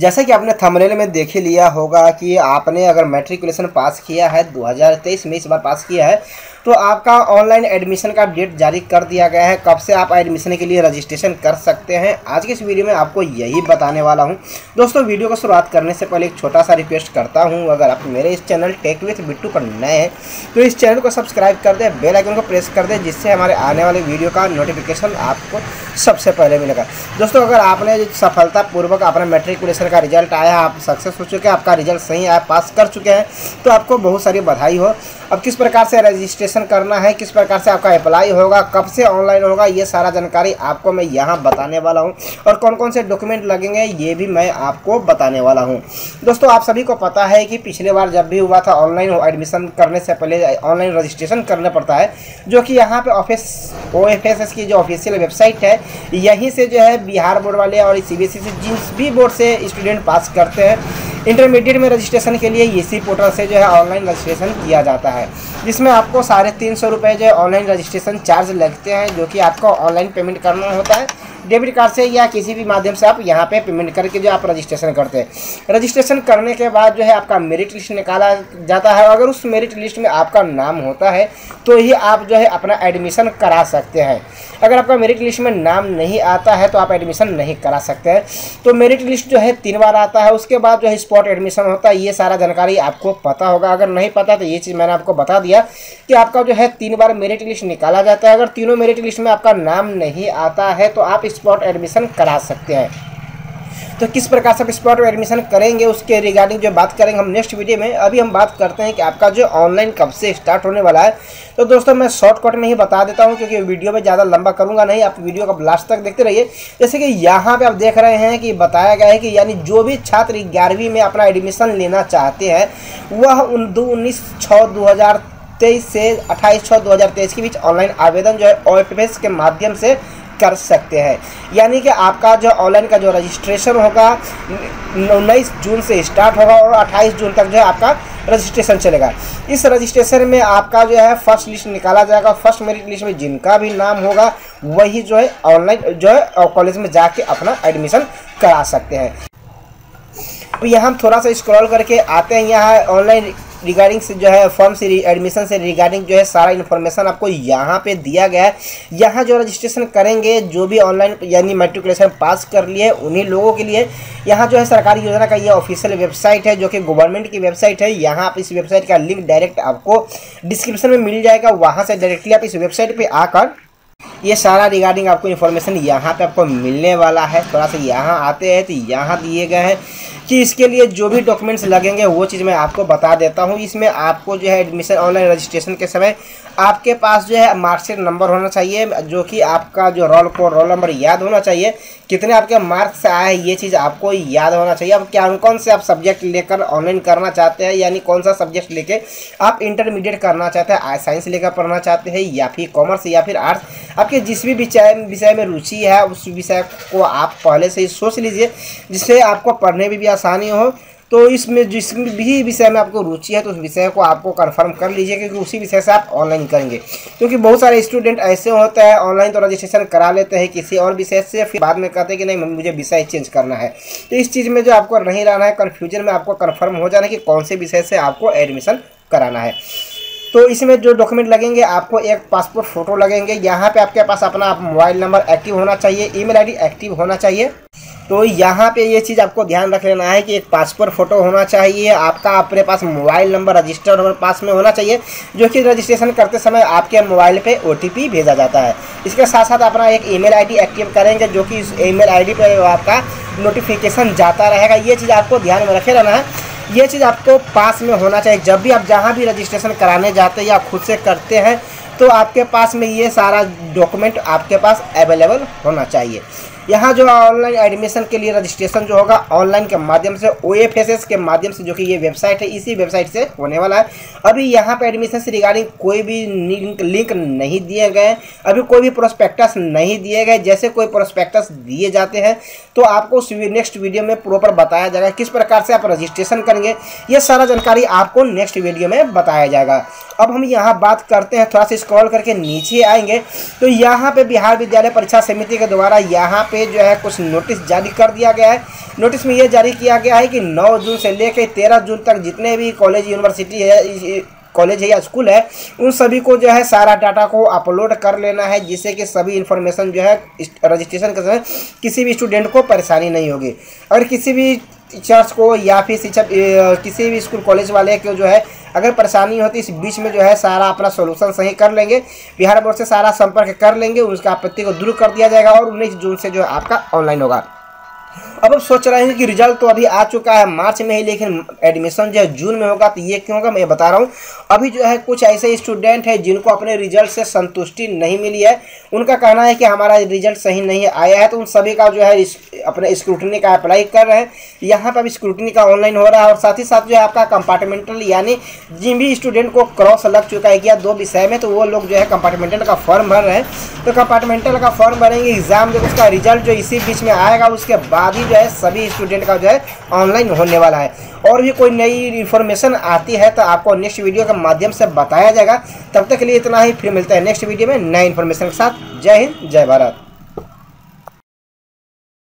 जैसा कि आपने थंबनेल में देख लिया होगा कि आपने अगर मैट्रिकुलेशन पास किया है 2023 में इस बार पास किया है तो आपका ऑनलाइन एडमिशन का डेट जारी कर दिया गया है, कब से आप एडमिशन के लिए रजिस्ट्रेशन कर सकते हैं। आज की इस वीडियो में आपको यही बताने वाला हूं। दोस्तों वीडियो को शुरुआत करने से पहले एक छोटा सा रिक्वेस्ट करता हूं, अगर आप मेरे इस चैनल टेक विथ बिट्टू पर नए हैं तो इस चैनल को सब्सक्राइब कर दें, बेल आइकन को प्रेस कर दें, जिससे हमारे आने वाले वीडियो का नोटिफिकेशन आपको सबसे पहले मिलेगा। दोस्तों अगर आपने सफलतापूर्वक अपना मैट्रिकुलेशन का रिजल्ट आया, आप सक्सेस हो चुके हैं, आपका रिजल्ट सही आया, पास कर चुके हैं तो आपको बहुत सारी बधाई हो। अब किस प्रकार से रजिस्ट्रेशन करना है, किस प्रकार से आपका अप्लाई होगा, कब से ऑनलाइन होगा, ये सारा जानकारी आपको मैं यहाँ बताने वाला हूँ और कौन कौन से डॉक्यूमेंट लगेंगे ये भी मैं आपको बताने वाला हूँ। दोस्तों आप सभी को पता है कि पिछले बार जब भी हुआ था ऑनलाइन एडमिशन करने से पहले ऑनलाइन रजिस्ट्रेशन करना पड़ता है, जो कि यहाँ पे OFSS की जो ऑफिशियल वेबसाइट है यहीं से जो है बिहार बोर्ड वाले और CBSE से जिस भी बोर्ड से स्टूडेंट पास करते हैं इंटरमीडिएट में रजिस्ट्रेशन के लिए इसी पोर्टल से जो है ऑनलाइन रजिस्ट्रेशन किया जाता है, जिसमें आपको 350 रुपये जो है ऑनलाइन रजिस्ट्रेशन चार्ज लगते हैं, जो कि आपको ऑनलाइन पेमेंट करना होता है। डेबिट कार्ड से या किसी भी माध्यम से आप यहाँ पे पेमेंट करके जो आप रजिस्ट्रेशन करते हैं। रजिस्ट्रेशन करने के बाद जो है आपका मेरिट लिस्ट निकाला जाता है, अगर उस मेरिट लिस्ट में आपका नाम होता है तो ही आप जो है अपना एडमिशन करा सकते हैं। अगर आपका मेरिट लिस्ट में नाम नहीं आता है तो आप एडमिशन नहीं करा सकते हैं। तो मेरिट लिस्ट जो है 3 बार आता है, उसके बाद जो है स्पॉट एडमिशन होता है। ये सारा जानकारी आपको पता होगा, अगर नहीं पता तो ये चीज़ मैंने आपको बता दिया कि आपका जो है 3 बार मेरिट लिस्ट निकाला जाता है। अगर तीनों मेरिट लिस्ट में आपका नाम नहीं आता है तो आप स्पॉट एडमिशन करा सकते हैं। तो किस प्रकार से आप स्पॉट एडमिशन करेंगे उसके रिगार्डिंग जो बात करेंगे हम नेक्स्ट वीडियो में। अभी हम बात करते हैं कि आपका जो ऑनलाइन कब से स्टार्ट होने वाला है। तो दोस्तों मैं शॉर्टकट में ही बता देता हूं क्योंकि वीडियो में ज़्यादा लंबा करूंगा नहीं, आप वीडियो को लास्ट तक देखते रहिए। जैसे कि यहाँ पर आप देख रहे हैं कि बताया गया है कि यानी जो भी छात्र 11वीं में अपना एडमिशन लेना चाहते हैं वह 19/6/2023 से 28/6/2023 के बीच ऑनलाइन आवेदन जो है OFSS के माध्यम से कर सकते हैं। यानी कि आपका जो ऑनलाइन का जो रजिस्ट्रेशन होगा 19 जून से स्टार्ट होगा और 28 जून तक जो है आपका रजिस्ट्रेशन चलेगा। इस रजिस्ट्रेशन में आपका जो है फर्स्ट लिस्ट निकाला जाएगा, फर्स्ट मेरिट लिस्ट में जिनका भी नाम होगा वही जो है ऑनलाइन जो है कॉलेज में जाके अपना एडमिशन करा सकते हैं। तो यहाँ हम थोड़ा सा स्क्रॉल करके आते हैं, यहाँ ऑनलाइन रिगार्डिंग से जो है फॉर्म से एडमिशन से रिगार्डिंग जो है सारा इन्फॉर्मेशन आपको यहाँ पे दिया गया है। यहाँ जो रजिस्ट्रेशन करेंगे जो भी ऑनलाइन यानी मैट्रिकुलेशन पास कर लिए उन्हीं लोगों के लिए यहाँ जो है सरकारी योजना का ये ऑफिशियल वेबसाइट है, जो कि गवर्नमेंट की वेबसाइट है। यहाँ आप इस वेबसाइट का लिंक डायरेक्ट आपको डिस्क्रिप्शन में मिल जाएगा, वहाँ से डायरेक्टली आप इस वेबसाइट पर आकर ये सारा रिगार्डिंग आपको इन्फॉर्मेशन यहाँ पे आपको मिलने वाला है। थोड़ा सा यहाँ आते हैं तो यहाँ दिए गए हैं कि इसके लिए जो भी डॉक्यूमेंट्स लगेंगे वो चीज़ मैं आपको बता देता हूँ। इसमें आपको जो है एडमिशन ऑनलाइन रजिस्ट्रेशन के समय आपके पास जो है मार्कशीट नंबर होना चाहिए, जो कि आपका जो रोल नंबर याद होना चाहिए, कितने आपके मार्क्स आए ये चीज़ आपको याद होना चाहिए। अब क्या कौन से आप सब्जेक्ट लेकर ऑनलाइन करना चाहते हैं, यानी कौन सा सब्जेक्ट लेके आप इंटरमीडिएट करना चाहते हैं, साइंस लेकर पढ़ना चाहते हैं या फिर कॉमर्स या फिर आर्ट्स, आपके जिस भी विषय में रुचि है उस विषय को आप पहले से ही सोच लीजिए, जिससे आपको पढ़ने में भी आसानी हो। तो इसमें जिस भी विषय में आपको रुचि है तो उस विषय को आपको कंफर्म कर लीजिए, क्योंकि उसी विषय से आप ऑनलाइन करेंगे। क्योंकि बहुत सारे स्टूडेंट ऐसे होते हैं ऑनलाइन तो रजिस्ट्रेशन करा लेते हैं किसी और विषय से, फिर बाद में कहते हैं कि नहीं मुझे विषय चेंज करना है। तो इस चीज़ में जो आपको नहीं रहना है, कन्फ्यूजन में आपको कन्फर्म हो जाना है कि कौन से विषय से आपको एडमिशन कराना है। तो इसमें जो डॉक्यूमेंट लगेंगे आपको एक पासपोर्ट फ़ोटो लगेंगे, यहाँ पे आपके पास अपना मोबाइल नंबर एक्टिव होना चाहिए, ईमेल आईडी एक्टिव होना चाहिए। तो यहाँ पे ये चीज़ आपको ध्यान रख लेना है कि एक पासपोर्ट फ़ोटो होना चाहिए, आपका अपने पास मोबाइल नंबर रजिस्टर्ड नंबर पास में होना चाहिए, जो कि रजिस्ट्रेशन करते समय आपके मोबाइल पे OTP भेजा जाता है। इसके साथ साथ अपना एक ईमेल आईडी एक्टिव करेंगे, जो कि इस ईमेल आईडी पे आपका नोटिफिकेशन जाता रहेगा। ये चीज़ आपको ध्यान में रखे रहना है, ये चीज़ आपको पास में होना चाहिए। जब भी आप जहाँ भी रजिस्ट्रेशन कराने जाते हैं या खुद से करते हैं तो आपके पास में ये सारा डॉक्यूमेंट आपके पास अवेलेबल होना चाहिए। यहाँ जो ऑनलाइन एडमिशन के लिए रजिस्ट्रेशन जो होगा ऑनलाइन के माध्यम से OFSS के माध्यम से, जो कि ये वेबसाइट है इसी वेबसाइट से होने वाला है। अभी यहाँ पे एडमिशन से रिगार्डिंग कोई भी लिंक नहीं दिए गए, अभी कोई भी प्रोस्पेक्टस नहीं दिए गए। जैसे कोई प्रोस्पेक्टस दिए जाते हैं तो आपको नेक्स्ट वीडियो में प्रॉपर बताया जाएगा किस प्रकार से आप रजिस्ट्रेशन करेंगे, ये सारा जानकारी आपको नेक्स्ट वीडियो में बताया जाएगा। अब हम यहाँ बात करते हैं, थोड़ा सा स्क्रॉल करके नीचे आएंगे तो यहाँ पर बिहार विद्यालय परीक्षा समिति के द्वारा यहाँ पे जो है कुछ नोटिस जारी कर दिया गया है। नोटिस में यह जारी किया गया है कि 9 जून से लेकर 13 जून तक जितने भी कॉलेज यूनिवर्सिटी है, कॉलेज है या स्कूल है, उन सभी को जो है सारा डाटा को अपलोड कर लेना है, जिससे कि सभी इन्फॉर्मेशन जो है रजिस्ट्रेशन के समय किसी भी स्टूडेंट को परेशानी नहीं होगी। अगर किसी भी टीचर्स को या फिर शिक्षक किसी भी स्कूल कॉलेज वाले को जो है अगर परेशानी होती, इस बीच में जो है सारा अपना सॉल्यूशन सही कर लेंगे, बिहार बोर्ड से सारा संपर्क कर लेंगे, उसका आपत्ति को दूर कर दिया जाएगा और 19 जून से जो है आपका ऑनलाइन होगा। अब सोच रहे हैं कि रिजल्ट तो अभी आ चुका है मार्च में ही, लेकिन एडमिशन जो है जून में होगा, तो ये क्यों होगा मैं बता रहा हूँ। अभी जो है कुछ ऐसे स्टूडेंट हैं जिनको अपने रिजल्ट से संतुष्टि नहीं मिली है, उनका कहना है कि हमारा रिजल्ट सही नहीं आया है, तो उन सभी का जो है अपने स्क्रूटनी का अप्लाई कर रहे हैं। यहाँ पर अभी स्क्रूटनी का ऑनलाइन हो रहा है और साथ ही साथ जो है आपका कंपार्टमेंटल, यानी जिन भी स्टूडेंट को क्रॉस लग चुका है या 2 विषय में, तो वो लोग जो है कंपार्टमेंटल का फॉर्म भर रहे हैं। तो कंपार्टमेंटल का फॉर्म भरेंगे, एग्जाम जब उसका रिजल्ट जो इसी बीच में आएगा, उसके बाद ही जो है सभी स्टूडेंट का जो है ऑनलाइन होने वाला है। और भी कोई नई इन्फॉर्मेशन आती है तो आपको नेक्स्ट वीडियो के माध्यम से बताया जाएगा। तब तक के लिए इतना ही, फिर मिलता है नेक्स्ट वीडियो में नए इन्फॉर्मेशन के साथ। जय हिंद, जय भारत।